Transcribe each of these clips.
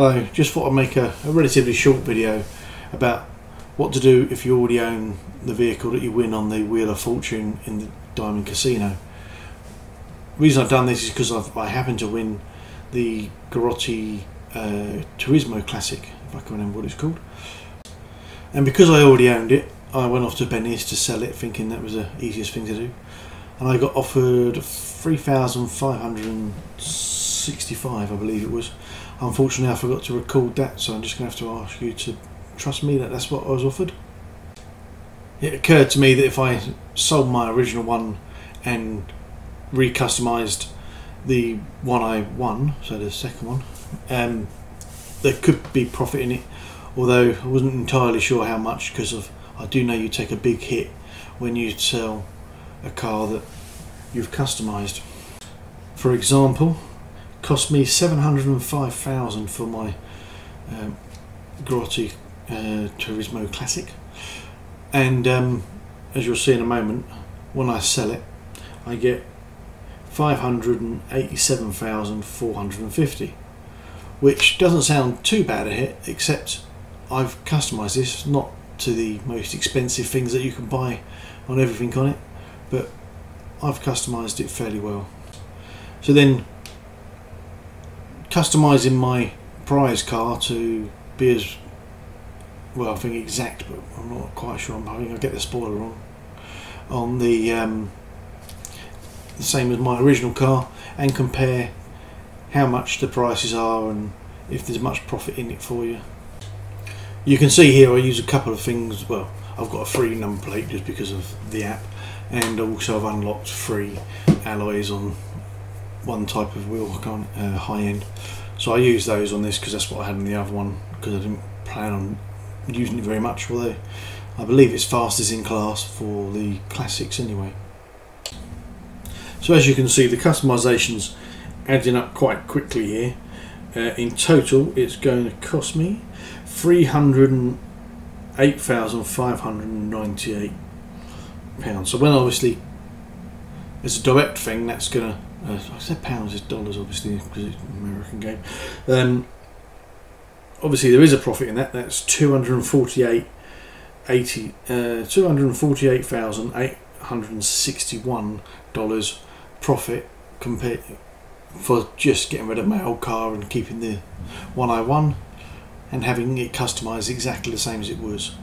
Hello, just thought I'd make a relatively short video about what to do if you already own the vehicle that you win on the Wheel of Fortune in the Diamond Casino. The reason I've done this is because I happen to win the Grotti Turismo Classic, if I can remember what it's called. And because I already owned it, I went off to Benny's to sell it, thinking that was the easiest thing to do. And I got offered $3,565, I believe it was. Unfortunately, I forgot to record that, so I'm just going to have to ask you to trust me that that's what I was offered. It occurred to me that if I sold my original one and recustomised the one I won, so the second one, there could be profit in it, although I wasn't entirely sure how much, because I do know you take a big hit when you sell a car that you've customised. For example, it cost me $705,000 for my Grotti Turismo Classic, and as you'll see in a moment, when I sell it, I get $587,450, which doesn't sound too bad a hit, except I've customised this not to the most expensive things that you can buy on everything on it, but I've customised it fairly well. So then, customising my prize car to be as, well, I think exact, but I'm not quite sure, I think I get the spoiler wrong, on the same as my original car, and compare how much the prices are and if there's much profit in it for you. You can see here I use a couple of things. Well, I've got a free number plate just because of the app, and also I've unlocked free alloys on one type of wheel, high end. So I use those on this because that's what I had in the other one, because I didn't plan on using it very much, although I believe it's fastest in class for the classics anyway. So as you can see, the customisations adding up quite quickly here. In total, it's going to cost me £308,598. So when obviously it's a direct thing, that's going to, I said pounds, it's dollars obviously because it's an American game. Obviously there is a profit in that. That's $248,861 profit compared for just getting rid of my old car and keeping the one I won and having it customised exactly the same as it was,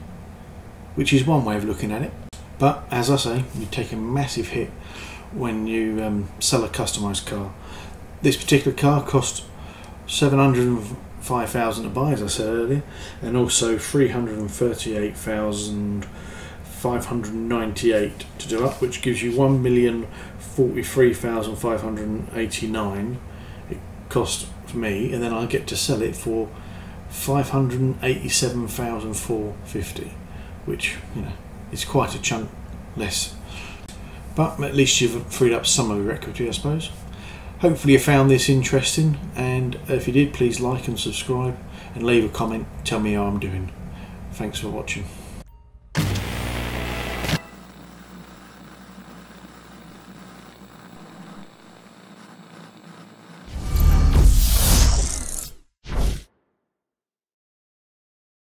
which is one way of looking at it. But as I say, you take a massive hit when you sell a customised car. This particular car cost $705,000 to buy, as I said earlier, and also $338,598 to do up, which gives you $1,043,589 it cost for me, and then I get to sell it for $587,450, which, you know, is quite a chunk less, but at least you've freed up some of your equity, I suppose. Hopefully you found this interesting, and if you did, please like and subscribe and leave a comment, tell me how I'm doing. Thanks for watching.